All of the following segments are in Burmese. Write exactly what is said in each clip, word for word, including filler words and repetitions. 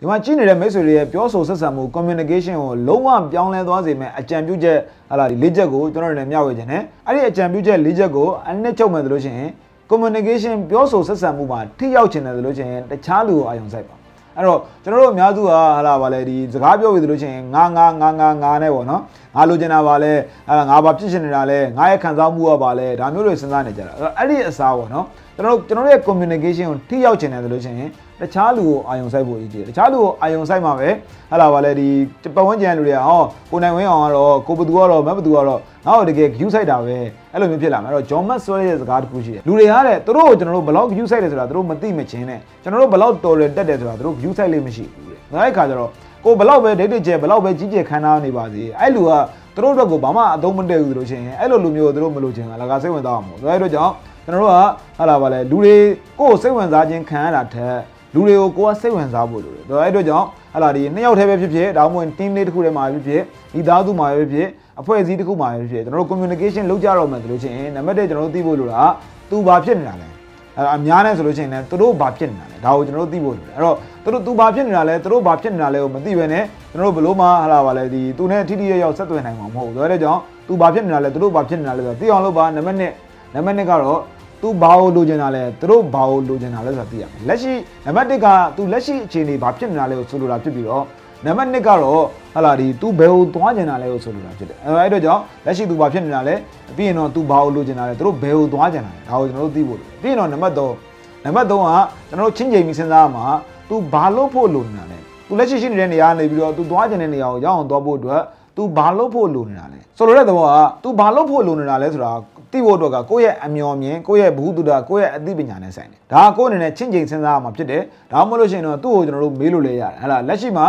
ဒီ မှာ ကြီးနေတဲ့ မိတ်ဆွေတွေ ရဲ့ ပြောဆို ဆက်ဆံမှု communication ကို လုံးဝ ပြောင်းလဲ သွားစေမယ့် အကြံပြုချက် ဟာလား ဒီ လေး ချက် ကို ကျွန်တော်တို့ မျှဝေခြင်း နဲ့ အဲ့ဒီ အကြံပြုချက် လေး ချက် ကို အနှစ်ချုပ်မယ် ဆိုလို့ ရှိရင် communication ပြောဆို ဆက်ဆံမှု မှာ ထိရောက်ခြင်း တယ် ဆိုလို့ ရှိရင် တခြား လူ ကို အာရုံ စိုက်ပါ အဲ့တော့ ကျွန်တော်တို့ အများစု ဟာ ဟာလား ဗာလဲ ဒီ စကား ပြောပြီ ဆိုလို့ ရှိရင် ငါ ငါ ငါ ငါ ငါ နဲ့ ပေါ့ နော် ငါ လိုချင်တာ ဗာလဲ ငါ ဘာ ဖြစ်ချင်နေတာ လဲ ငါ ရဲ့ ခံစားမှု က ဗာလဲ ဒါ မျိုး တွေ စဉ်းစား နေ ကြတာ အဲ့ဒီ အစား ပေါ့ နော် ကျွန်တော်တို့ ကျွန်တော်တို့ ရဲ့ communication ကို ထိရောက်ခြင်း တယ် ဆိုလို့ ရှိရင်တခြားလူကိုအာယုံစိုက်ဖို့အရေးကြီးတယ်တခြားလူကိုအာယုံစိုက်မှာပဲဟာလာပါလေဒီပတ်ဝန်းကျင်လူတွေကဟောကိုနိုင်ဝင်းအောင်ကတော့ကိုဘသူကတော့မဘသူကတော့ငါ့ကိုတကယ်ဂရုစိုက်တာပဲအဲ့လိုမျိုးဖြစ်လာမှာအဲ့တော့ဂျွန်မတ်ဆွဲရဲ့စကားတစ်ခုရှိတယ်လူတွေဟာတဲ့သူတို့ကိုကျွန်တော်တို့ဘလောက်ဂရုစိုက်တယ်ဆိုတာသူတို့မသိမချင်းနဲ့ကျွန်တော်တို့ဘလောက်တော်ရတက်တယ်ဆိုတာသူတို့ဂရုစိုက်လေးမရှိဘူးတဲ့နောက်တစ်ခါကျတော့ကိုဘလောက်ပဲဒိတ်ဒိတ်ကျဲဘလောက်ပဲကြီးကျယ်ခမ်းနားနေပါစေအဲ့လူကသူတို့တို့ကိုဘာမှအသုံးမတည့်ဘူးလို့ရှိရင်အဲ့လိုလူမျိုးကိုသူတို့မလိုချင်ဘူးအလကားစိတ်ဝင်စားအောင်မို့ဒါတို့ကြောင့်ကျွန်တော်တို့ကဟာလာပါလေလူတွေကိုစိတ်ဝင်စားခြင်းခံရတာထက်လူတွေကိုကိုယ်ကစိတ်ဝင်စားဖို့လိုတယ်ဒါအဲ့တို့ကြောင့်ဟာလာဒီနှစ်ယောက်တည်းပဲဖြစ်ဖြစ်ဒါမှမဟုတ် team လေးတစ်ခုတည်းမှာဖြစ်ဖြစ်မိသားစုမှာပဲဖြစ်ဖြစ်အဖွဲ့အစည်းတစ်ခုမှာပဲဖြစ်ဖြစ်ကျွန်တော်တို့ communication လုပ်ကြတော့မှဆိုလို့ချင်းနံပါတ်တစ်ကျွန်တော်တို့သိဖို့လိုတာသူဘာဖြစ်နေတာလဲအများနဲ့ဆိုလို့ချင်းလည်းသူတို့ဘာဖြစ်နေတာလဲဒါကိုကျွန်တော်တို့သိဖို့လိုတယ်အဲ့တော့သူတို့သူဘာဖြစ်နေတာလဲသူတို့ဘာဖြစ်နေတာလဲကိုမသိဘဲနဲ့ကျွန်တော်တို့ဘလို့မှဟာလာပါလေဒီသူနဲ့ထိထိရောက်ရောက်ဆက်သွယ်နိုင်မှာမဟုတ်ဘူးဒါအဲ့တို့ကြောင့်သူဘာဖြစ်နေတာလဲသူတို့ဘာဖြစ်နေတာလဲဆိုတော့သိအောင်လုပ်ပါနံပါတ်နှစ်နံပါတ်နှစ်ကတော့သူဘာကိုလိုချင်တာလဲသူတို့ဘာကိုလိုချင်တာလဲဆိုတာသိရမယ်လက်ရှိနံပါတ်တစ်ကသူလက်ရှိအခြေအနေဘာဖြစ်နေတာလဲကိုဆိုလိုတာဖြစ်ပြီးတော့နံပါတ်နှစ်ကတော့ဟာလာဒီသူဘယ်ကိုသွားချင်တာလဲကိုဆိုလိုတာဖြစ်တယ်အဲ့တော့ကြောင့်လက်ရှိသူဘာဖြစ်နေတာလဲပြီးရင်တော့သူဘာကိုလိုချင်တာလဲသူတို့ဘယ်ကိုသွားချင်တာလဲဒါကိုကျွန်တော်တို့သိဖို့လိုပြီးရင်တော့နံပါတ်သုံးနံပါတ်သုံးကကျွန်တော်တို့ချင်းချိန်ပြီးစဉ်းစားရမှာသူဘာလို့ဖို့လိုနေတာလဲသူလက်ရှိရှိနေတဲ့နေရာနေပြီးတော့သူသွားချင်တဲ့နေရာကိုရောက်အောင်သွားဖို့အတွက်သူဘာလို့ဖို့လိုနေတာလဲဆိုလိုတဲ့သဘောကသူဘာလို့ဖို့လိုနေတာလဲဆိုတာတိဖို့အတွက်ကကိုယ့်ရဲ့အမျှော်မြင်ကိုယ့်ရဲ့ဘုဟုတ္တကိုယ့်ရဲ့အသိပညာနဲ့ဆိုင်တယ်ဒါကကိုယ့်အနေနဲ့ချင်းချင်းစဉ်းစားရမှာဖြစ်တယ်ဒါမှမဟုတ်လို့ရှိရင်တော့သူ့ကိုကျွန်တော်တို့မေးလို့လည်းရတယ်ဟဲ့လားလက်ရှိမှာ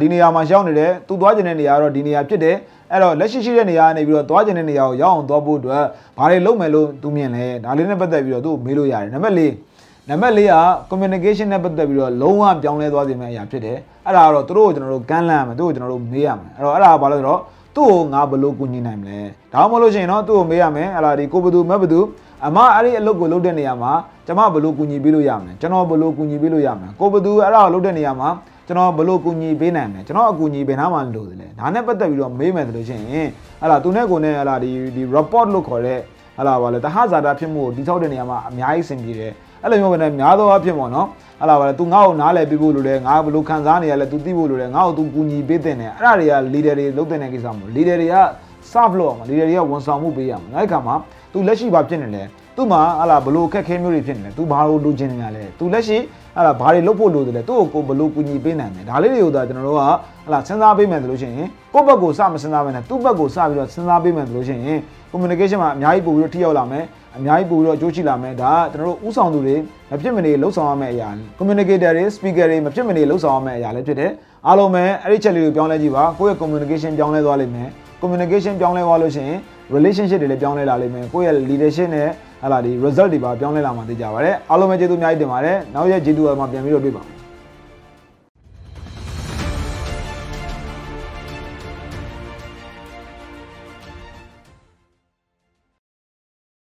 ဒီနေရာမှာရောက်နေတယ်သူသွားကျင်တဲ့နေရာတော့ဒီနေရာဖြစ်တယ်အဲ့တော့လက်ရှိရှိတဲ့နေရာကနေပြီးတော့သွားကျင်တဲ့နေရာကိုရောက်အောင်သွားဖို့အတွက်ဘာတွေလုပ်မယ်လို့သူမြင်လဲဒါလေးနဲ့ပတ်သက်ပြီးတော့သူ့ကိုမေးလို့ရတယ်နံပါတ်၄နံပါတ်၄က communication နဲ့ပတ်သက်ပြီးတော့လုံးဝပြောင်းလဲသွားစေမယ့်အရာဖြစ်တယ်အဲ့ဒါကတော့သူတို့ကိုကျွန်တော်တို့ကမ်းလှမ်းရမယ်သူ့ကိုကျွန်တော်တို့မေးရမယ်အဲ့တော့အဲ့ဒါကဘာလို့ဆိုတော့သူ့ကိုငါဘလို့ကူညီနိုင်မလဲဒါမှမဟုတ်လို့ရှိရင်တော့သူ့ကိုမေးရမယ်ဟာလာဒီကိုဘသူမဘသူအမအဲ့ဒီအလုပ်ကိုလုပ်တဲ့နေရာမှာကျွန်မဘလို့ကူညီပေးလို့ရမလဲကျွန်တော်ဘလို့ကူညီပေးလို့ရမလဲကိုဘသူအဲ့ဒါကိုလုပ်တဲ့နေရာမှာကျွန်တော်ဘလို့ကူညီပေးနိုင်မလဲကျွန်တော်အကူအညီဘယ်နှမှလိုသလဲဒါနဲ့ပတ်သက်ပြီးတော့မေးမယ်ဆိုလို့ရှိရင်ဟာလာသူနဲ့ကိုနဲ့ဟာလာဒီဒီ report လို့ခေါ်တဲ့ဟာလာဘာလဲတဟဇာတာဖြစ်မှုကိုတိထောက်တဲ့နေရာမှာအများကြီးစင်ပြေတယ်အဲ့လိုမျိုးပဲများသောအားဖြင့်ပေါ့နော်ဟာလာဘာလဲ तू ငါ့ကိုနားလည်ပေးဖို့လိုတယ်ငါဘလို့ခံစားနေရလဲ तू သိဖို့လိုတယ်ငါ့ကို तू ကူညီပေးတင်တယ်အဲ့ဒါတွေက leader တွေလုပ်တဲ့ကိစ္စမျိုး leader တွေက serve လုပ်အောင် leader တွေကဝန်ဆောင်မှုပေးရမှာနောက်တစ်ခါမှာ तू လက်ရှိဘာဖြစ်နေလဲ तू မှာဟာလာဘလို့ခက်ခဲမျိုးတွေဖြစ်နေလဲ तू ဘာလို့လိုချင်နေရလဲ तू လက်ရှိဟာလာဘာတွေလုပ်ဖို့လိုတယ်လဲ तू ကိုဘလို့ကူညီပေးနိုင်တယ်ဒါလေးတွေကိုသာကျွန်တော်တို့ကဟာလာစဉ်းစားပေးမယ်ဆိုလို့ရှိရင်ကိုယ့်ဘက်ကိုစမစဉ်းစားဘဲနဲ့ तू ဘက်ကိုစပြီးတော့စဉ်းစားပေးမယ်ဆိုလို့ရှိရင် communication မှာအများကြီးပို့ပြီးတော့ထိရောက်လာမယ်အများကြီးပို့ပြီးတော့အကျိုးရှိလာမယ်ဒါကကျွန်တော်တို့ဥဆောင်သူတွေမဖြစ်မနေလှုပ်ဆောင်ရမယ့်အရာ communicator တွေ speaker တွေမဖြစ်မနေလှုပ်ဆောင်ရမယ့်အရာလည်းဖြစ်တယ်အားလုံးပဲအဲ့ဒီချက်လေးကိုပြောင်းလဲကြည့်ပါကိုယ့်ရဲ့ communication ပြောင်းလဲသွားလိမ့်မယ် communication ပြောင်းလဲသွားလို့ရှိရင် relationship တွေလည်းပြောင်းလဲလာလိမ့်မယ်ကိုယ့်ရဲ့ leadership နဲ့ဟာလာဒီ result တွေပါပြောင်းလဲလာမှာသိကြပါတယ်အားလုံးပဲကျေးဇူးအများကြီးတင်ပါတယ်နောက်ရက်ကျေးဇူးအရမှာပြန်ပြီးတော့တွေ့ပါ